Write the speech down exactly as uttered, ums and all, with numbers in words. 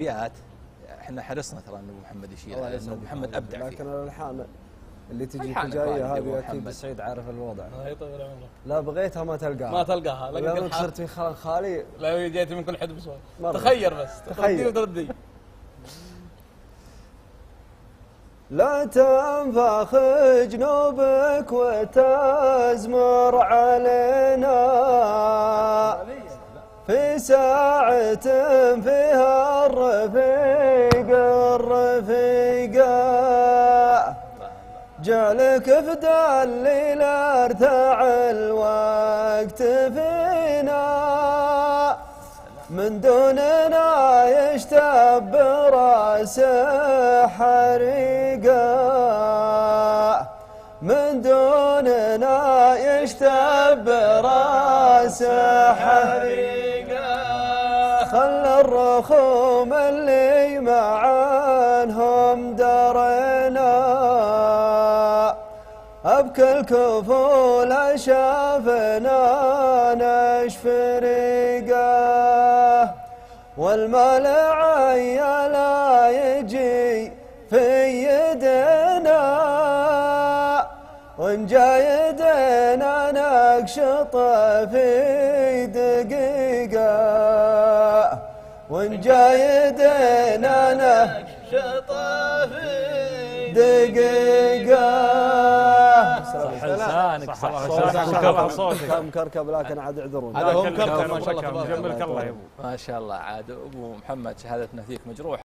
بيئات احنا حرصنا ترى ان ابو محمد يشيل، لانه ابو محمد ابدع فيه. لكن الالحان اللي تجي جايه هذه اكيد سعيد عارف الوضع. الله يطول عمرك. لا بغيتها ما تلقاها. ما تلقاها. لو صرت في خلل خالي. لو جيت من كل حد بسؤال. تخير بس. تخير وتردي. لا تنفخ جنوبك وتزمر علينا في ساعة فيها الرفيق الرفيقة جالك فدا الليل ارتاع الوقت فينا من دوننا يشتب راسه حريقة من دوننا يشتب راسه حريقة خلى الرخوم اللي معانهم درينا أبكى الكفول شافنا نش فريقه والمال عيلا يجي في يدنا وإن جا يدنا نقشطه في دقيقة وإن جايدين أنا شطف دقيقة صح لسانك صح صح صوتك هم كركب لكن عاد يعذرون هذا هم كركب ما شاء الله ما شاء الله عاد أبو محمد شهادة نفيك مجروح.